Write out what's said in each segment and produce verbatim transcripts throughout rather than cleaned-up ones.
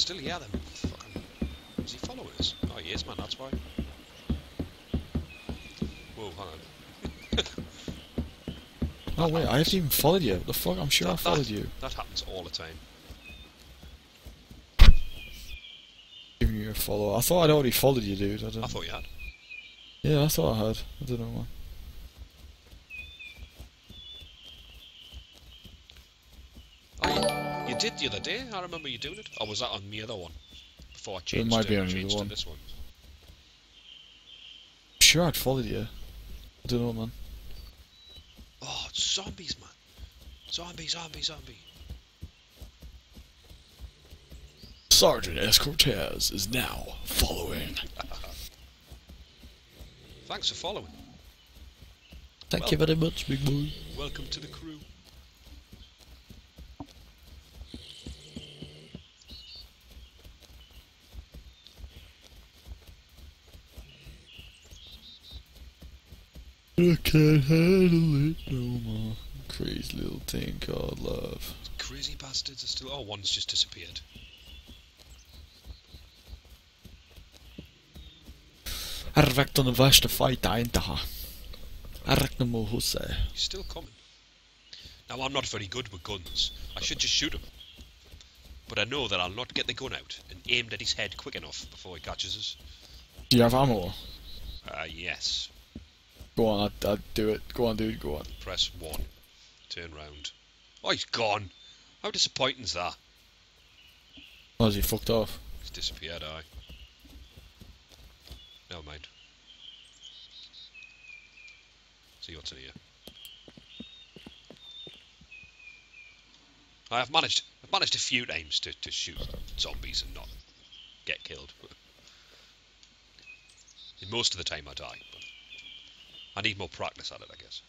Still here, then. Fucking... Does he follow us? Oh, he is, man, that's why. Whoa, hang on. Oh, wait, I haven't even followed you. What the fuck? I'm sure that, I followed that, you. That happens all the time. Giving you a follow. I thought I'd already followed you, dude. I, I thought you had. Yeah, I thought I had. I don't know why. You did the other day, I remember you doing it. Or was that on the other one? Before I changed it, might it, be on changed one. To this one. I'm sure I'd followed you. I don't know, man. Oh, it's zombies, man. Zombie, zombie, zombie. Sergeant scortez is now following. Thanks for following. Thank well, you very much, big boy. Welcome to the crew. I can't handle it no more. Crazy little thing called love. Crazy bastards are still. Oh, one's just disappeared. Er wekt on the vast fight eintaha. Erknemo Huse. He's still coming. Now, I'm not very good with guns. I should just shoot him. But I know that I'll not get the gun out and aimed at his head quick enough before he catches us. Do you have ammo? Uh, yes. Go on, I'd, I'd do it. Go on, dude, go on. Press one. Turn round. Oh, he's gone! How disappointing's that? Oh, is he fucked off? He's disappeared, aye. Never mind. See what's in here. I have managed I've managed a few times to, to shoot zombies and not get killed. And most of the time I die, but I need more practice at it, I guess.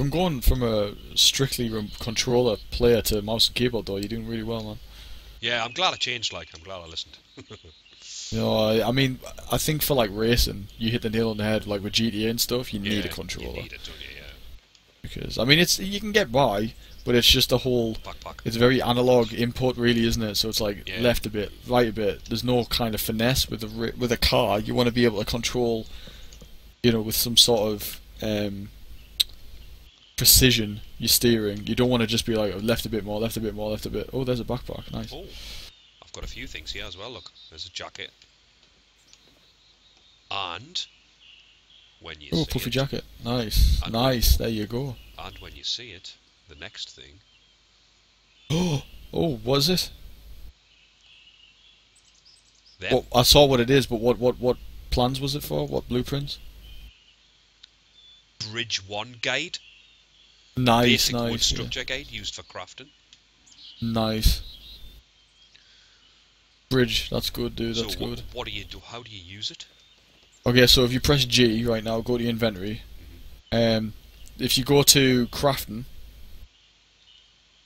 I'm going from a strictly controller player to mouse and keyboard, though. You're doing really well, man. Yeah, I'm glad I changed, like, I'm glad I listened. No, I, I mean, I think for, like, racing, you hit the nail on the head, like, with G T A and stuff, you yeah, need a controller. You need it, don't you? Yeah. Because, I mean, it's you can get by, but it's just a whole... Back, back. It's very analog input, really, isn't it? So it's like yeah. left a bit, right a bit. There's no kind of finesse with a with a car. You want to be able to control, you know, with some sort of um, precision your steering. You don't want to just be like left a bit more, left a bit more, left a bit. Oh, there's a backpack. Nice. Oh, I've got a few things here as well. Look, there's a jacket. And when you oh, see puffy it, jacket. Nice, and nice. There you go. And when you see it. The next thing. Oh, oh, was it? Well, I saw what it is, but what, what, what plans was it for? What blueprints? Bridge one guide. Nice, Basic nice. Wood structure yeah. guide used for crafting. Nice. Bridge. That's good, dude. That's so what, good. What do you do? How do you use it? Okay, so if you press G right now, go to inventory. Mm-hmm. Um, if you go to crafting.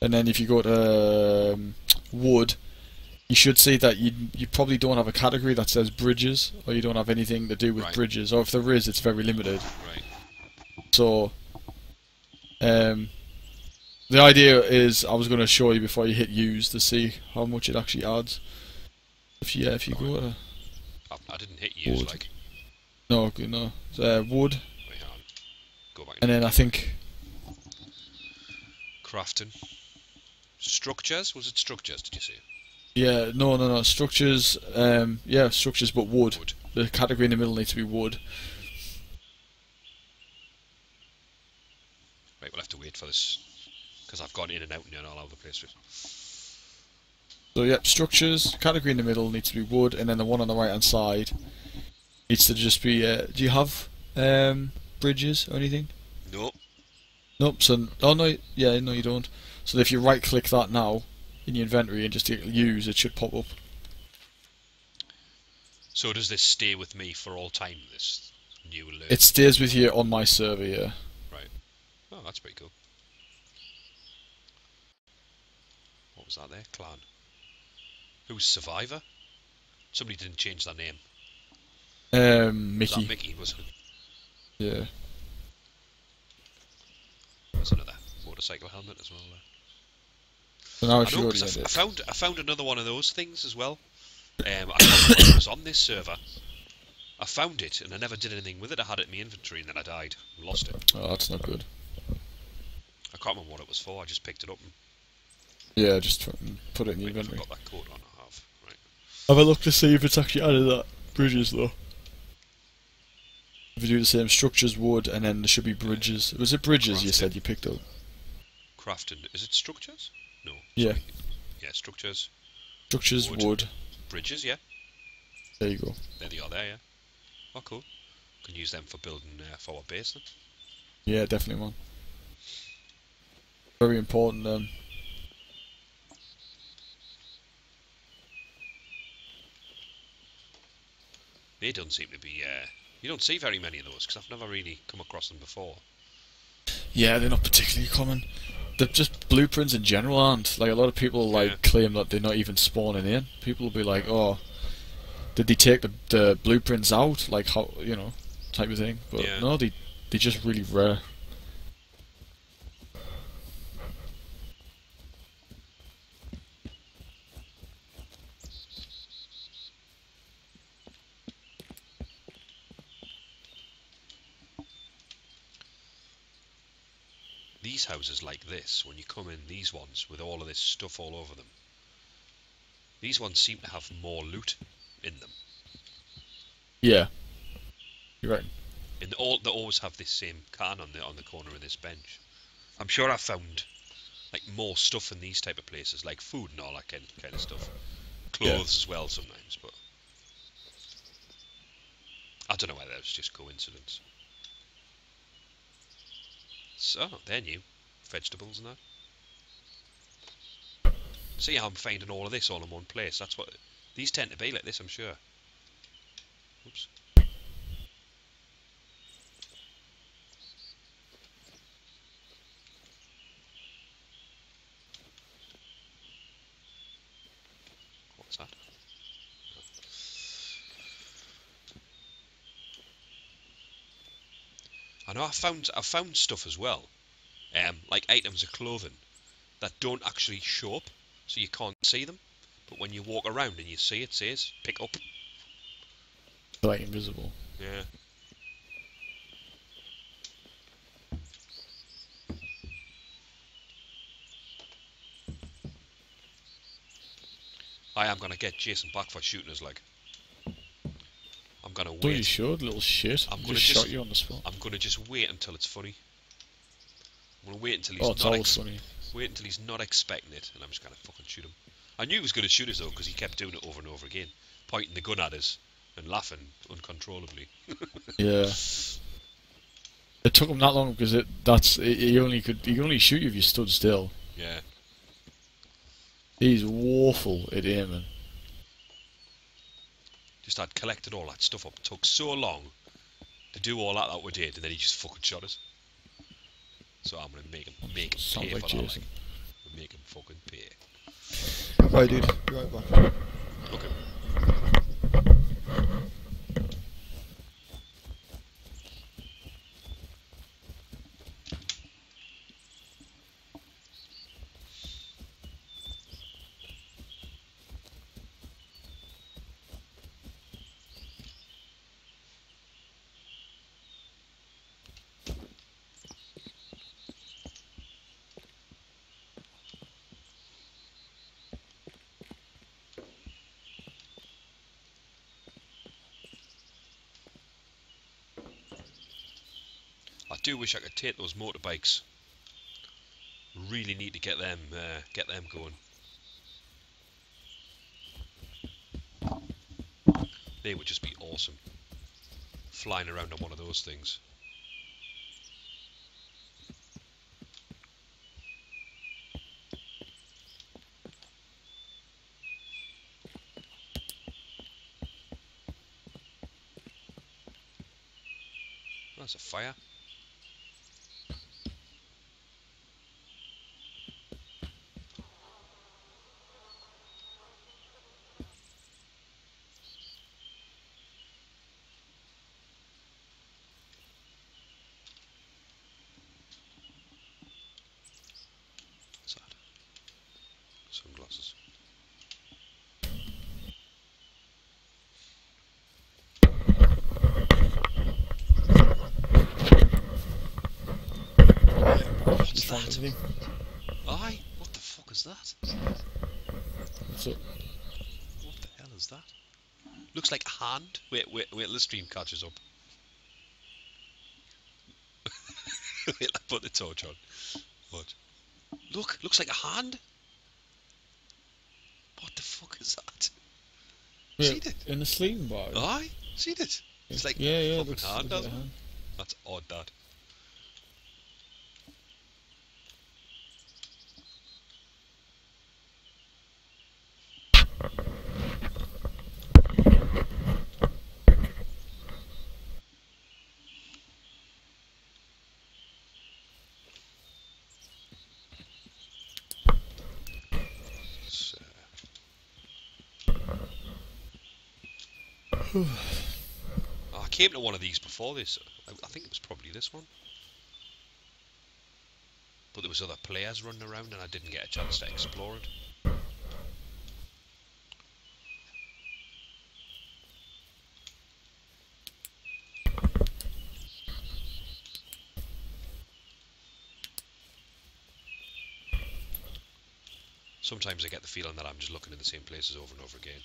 And then if you go to um, wood, you should see that you you probably don't have a category that says bridges, or you don't have anything to do with right. bridges, or if there is, it's very limited. Right. So, um, the idea is I was going to show you before you hit use to see how much it actually adds. If you, yeah, if you oh, go to I, I didn't hit use wood. like. No, no, it's, uh, wood. Wait, hang on. Go back. And then I think crafting. Structures? Was it structures, did you see? Yeah, no, no, no. Structures, um, yeah, structures, but wood. wood. The category in the middle needs to be wood. Right, we'll have to wait for this, because I've gone in and out and all over the place. So, yep, yeah, structures, category in the middle needs to be wood, and then the one on the right-hand side needs to just be... Uh, do you have um, bridges or anything? No. Nope, so... Oh, no, yeah, no, you don't. So if you right click that now in your inventory and just use, it should pop up. So does this stay with me for all time, this new alert? It stays with you on my server, yeah. Right. Oh, that's pretty cool. What was that there? Clan. Who's Survivor? Somebody didn't change their name. Um, Mickey. Was that Mickey, wasn't it? Yeah. There's another. motorcycle helmet as well. So now I, know, I, I found I found another one of those things as well. Um, I found it was on this server. I found it and I never did anything with it. I had it in my inventory and then I died and lost it. Oh, that's not good. I can't remember what it was for. I just picked it up. And yeah, just put it in your inventory. I've got that coat on. I have. Right. Have a look to see if it's actually added that bridges though. If you do the same, structures, wood, and then there should be bridges. Was it bridges Crafting. You said you picked up? Crafting. Is it structures? No. Yeah. Sorry. Yeah, structures. Structures, wood. wood. Bridges, yeah. There you go. There they are there, yeah. Oh, cool. Can use them for building uh, for our base then. Yeah, definitely, man. Very important, um... They don't seem to be, uh... You don't see very many of those, because I've never really come across them before. Yeah, they're not particularly common. They're just blueprints in general aren't. Like, a lot of people, like, yeah. claim that they're not even spawning in. People will be like, oh, did they take the, the blueprints out? Like, how, you know, type of thing. But yeah. no, they, they're just really rare. These houses like this, when you come in, these ones with all of this stuff all over them, these ones seem to have more loot in them. Yeah, you're right. And they, all, they always have this same can on the on the corner of this bench. I'm sure I found like more stuff in these type of places, like food and all that kind of, kind of stuff, clothes yeah. as well sometimes. But I don't know whether it's just coincidence. So, they're new. Vegetables and that. See how I'm finding all of this all in one place. That's what... These tend to be like this, I'm sure. Oops. What's that? I know I found I found stuff as well, um, like items of clothing that don't actually show up, so you can't see them. But when you walk around and you see it, it says pick up. Like invisible. Yeah. I am gonna get Jason back for shooting his leg. I'm gonna wait. Oh, you should, little shit. I'm gonna just, just shot you on the spot. I'm gonna just wait until it's funny. I'm gonna wait until he's oh, it's not always funny. Wait until he's not expecting it, and I'm just gonna fucking shoot him. I knew he was gonna shoot us though, because he kept doing it over and over again, pointing the gun at us and laughing uncontrollably. Yeah. It took him that long because it that's it, he only could he could only shoot you if you stood still. Yeah. He's woeful at aiming. Just had collected all that stuff up. It took so long to do all that that we did, and then he just fucking shot us. So I'm gonna make him make him Sounds pay like for Jason. that. Like. Make him fucking pay. Right, dude. Be right back. Okay. I do wish I could take those motorbikes. Really need to get them, uh, get them going. They would just be awesome. Flying around on one of those things. That's a fire. of him. Aye? What the fuck is that? What's it? What the hell is that? Looks like a hand. Wait, wait, wait till the stream catches up. Wait till I put the torch on. What? Look, looks like a hand. What the fuck is that? Yeah, see it? In the sleeping bag. Aye, see it? It's like yeah, yeah, fucking looks, hand, doesn't it? Hand. That's odd, that. Oh, I came to one of these before this. I, I think it was probably this one. But there was other players running around and I didn't get a chance to explore it. Sometimes I get the feeling that I'm just looking in the same places over and over again.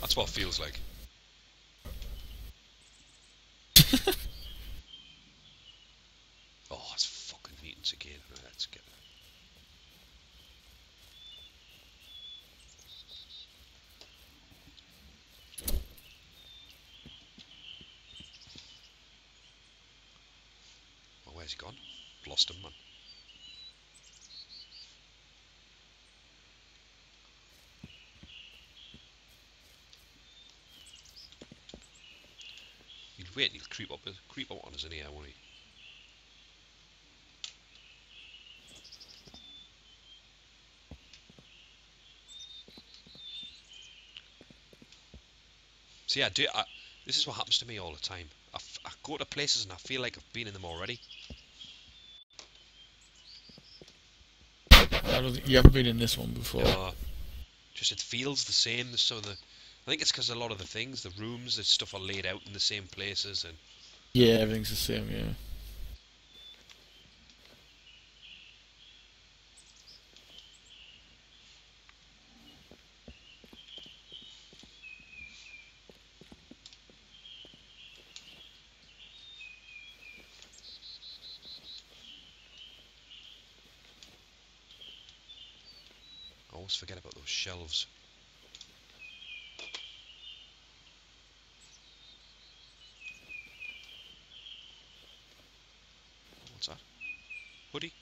That's what it feels like. Oh, it's fucking mutants again. Right, let's get that. Oh, where's he gone? Lost him, man. Wait, he'll creep up, creep up on us in here, won't he? See, I do. I, this is what happens to me all the time. I, f I go to places and I feel like I've been in them already. I don't think you haven't been in this one before. Uh, just it feels the same. So the. I think it's because a lot of the things, the rooms, the stuff are laid out in the same places and... Yeah, everything's the same, yeah. I always forget about those shelves. Hoodie.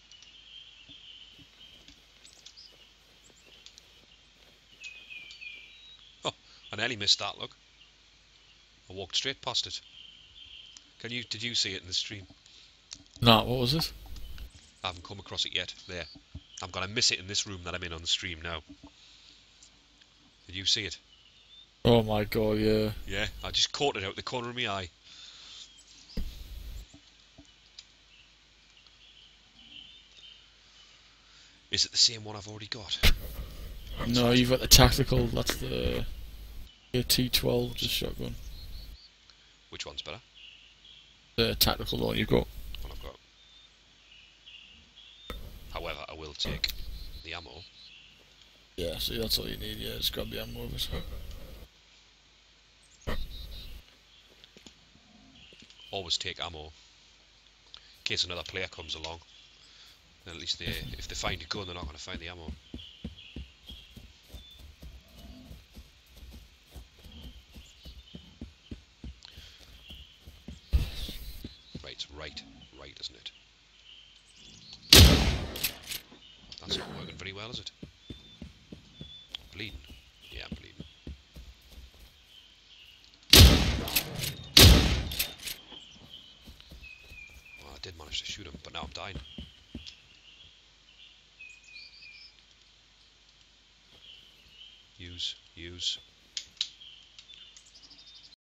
Oh, I nearly missed that, look. I walked straight past it. Can you, did you see it in the stream? No, what was it? I haven't come across it yet. There. I'm going to miss it in this room that I'm in on the stream now. Did you see it? Oh my god, yeah. Yeah, I just caught it out the corner of my eye. Is it the same one I've already got? No, you've got the tactical, that's the T twelve, just shotgun. Which one's better? The tactical one you've got. One I've got. However, I will take the ammo. Yeah, see, that's all you need, yeah, just grab the ammo of it. Always take ammo, in case another player comes along. At least they, if they find a gun, they're not going to find the ammo. Right, it's right, right, isn't it? That's not working very well, is it? Bleeding. Yeah, I'm bleeding. Well, I did manage to shoot him, but now I'm dying. Use, use.